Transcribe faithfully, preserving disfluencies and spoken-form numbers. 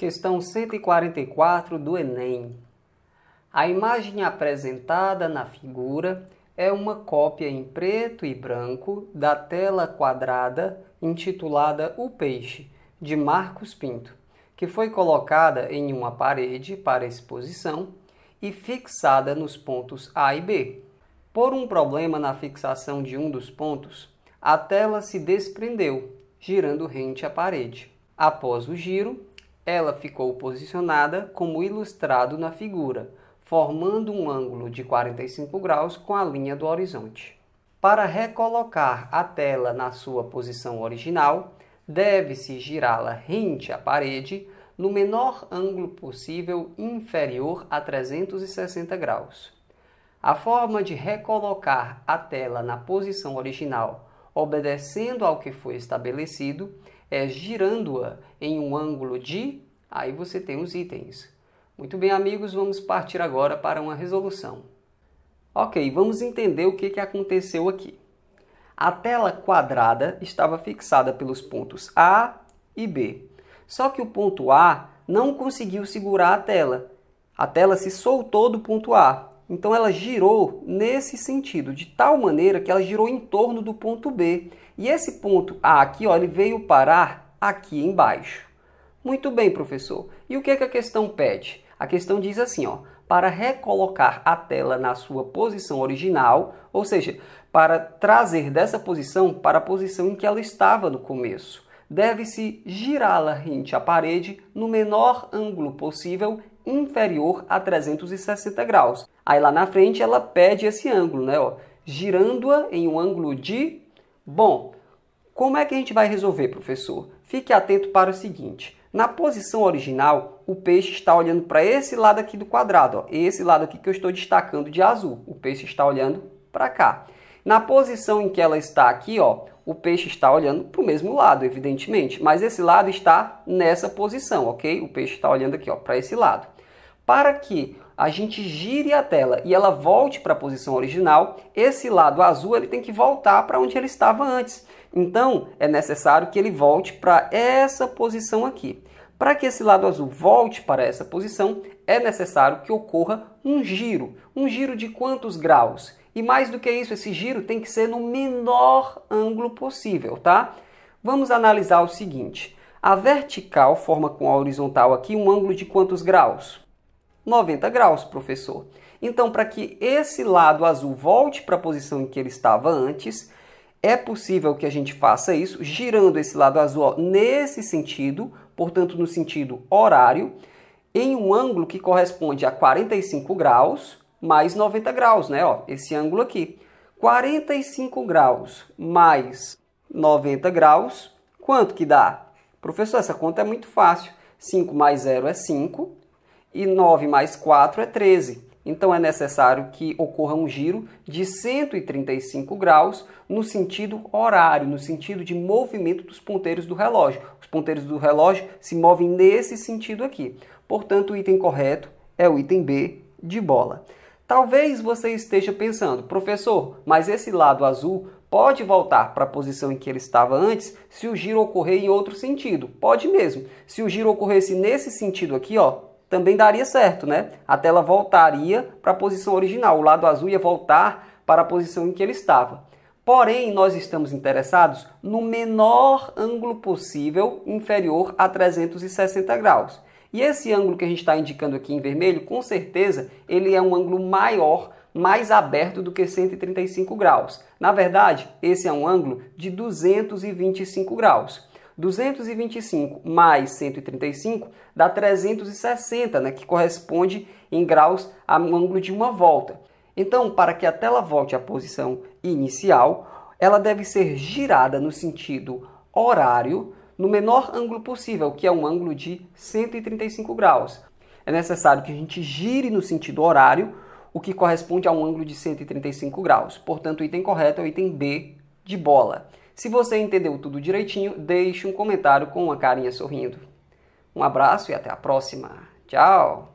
Questão cento e quarenta e quatro do Enem. A imagem apresentada na figura é uma cópia em preto e branco da tela quadrada intitulada O Peixe, de Marcos Pinto, que foi colocada em uma parede para exposição e fixada nos pontos A e B. Por um problema na fixação de um dos pontos, a tela se desprendeu, girando rente à parede. Após o giro, ela ficou posicionada como ilustrado na figura, formando um ângulo de quarenta e cinco graus com a linha do horizonte. Para recolocar a tela na sua posição original, deve-se girá-la rente à parede no menor ângulo possível inferior a trezentos e sessenta graus. A forma de recolocar a tela na posição original, obedecendo ao que foi estabelecido, é girando-a em um ângulo de... Aí você tem os itens. Muito bem, amigos, vamos partir agora para uma resolução. Ok, vamos entender o que que aconteceu aqui. A tela quadrada estava fixada pelos pontos A e B. Só que o ponto A não conseguiu segurar a tela. A tela se soltou do ponto A. Então ela girou nesse sentido, de tal maneira que ela girou em torno do ponto B. E esse ponto A aqui, ó, ele veio parar aqui embaixo. Muito bem, professor. E o que é que a questão pede? A questão diz assim, ó, para recolocar a tela na sua posição original, ou seja, para trazer dessa posição para a posição em que ela estava no começo, deve-se girá-la rente à parede no menor ângulo possível inferior a trezentos e sessenta graus. Aí lá na frente ela pede esse ângulo, né? Ó, girando-a em um ângulo de... Bom, como é que a gente vai resolver, professor? Fique atento para o seguinte. Na posição original, o peixe está olhando para esse lado aqui do quadrado, ó, esse lado aqui que eu estou destacando de azul. O peixe está olhando para cá. Na posição em que ela está aqui, ó, o peixe está olhando para o mesmo lado, evidentemente, mas esse lado está nessa posição, ok? O peixe está olhando aqui, ó, para esse lado. Para que a gente gire a tela e ela volte para a posição original, esse lado azul ele tem que voltar para onde ele estava antes. Então, é necessário que ele volte para essa posição aqui. Para que esse lado azul volte para essa posição, é necessário que ocorra um giro. Um giro de quantos graus? E mais do que isso, esse giro tem que ser no menor ângulo possível, tá? Vamos analisar o seguinte. A vertical forma com a horizontal aqui um ângulo de quantos graus? noventa graus, professor. Então, para que esse lado azul volte para a posição em que ele estava antes... É possível que a gente faça isso girando esse lado azul, ó, nesse sentido, portanto no sentido horário, em um ângulo que corresponde a quarenta e cinco graus mais noventa graus, né? Ó, esse ângulo aqui. quarenta e cinco graus mais noventa graus, quanto que dá? Professor, essa conta é muito fácil. cinco mais zero é cinco e nove mais quatro é treze. Então, é necessário que ocorra um giro de cento e trinta e cinco graus no sentido horário, no sentido de movimento dos ponteiros do relógio. Os ponteiros do relógio se movem nesse sentido aqui. Portanto, o item correto é o item B de bola. Talvez você esteja pensando, professor, mas esse lado azul pode voltar para a posição em que ele estava antes se o giro ocorrer em outro sentido? Pode mesmo. Se o giro ocorresse nesse sentido aqui, ó, também daria certo, né? A tela voltaria para a posição original, o lado azul ia voltar para a posição em que ele estava. Porém, nós estamos interessados no menor ângulo possível inferior a trezentos e sessenta graus. E esse ângulo que a gente está indicando aqui em vermelho, com certeza, ele é um ângulo maior, mais aberto do que cento e trinta e cinco graus. Na verdade, esse é um ângulo de duzentos e vinte e cinco graus. duzentos e vinte e cinco mais cento e trinta e cinco dá trezentos e sessenta, né, que corresponde em graus a um ângulo de uma volta. Então, para que a tela volte à posição inicial, ela deve ser girada no sentido horário, no menor ângulo possível, que é um ângulo de cento e trinta e cinco graus. É necessário que a gente gire no sentido horário, o que corresponde a um ângulo de cento e trinta e cinco graus. Portanto, o item correto é o item B de bola. Se você entendeu tudo direitinho, deixe um comentário com uma carinha sorrindo. Um abraço e até a próxima. Tchau!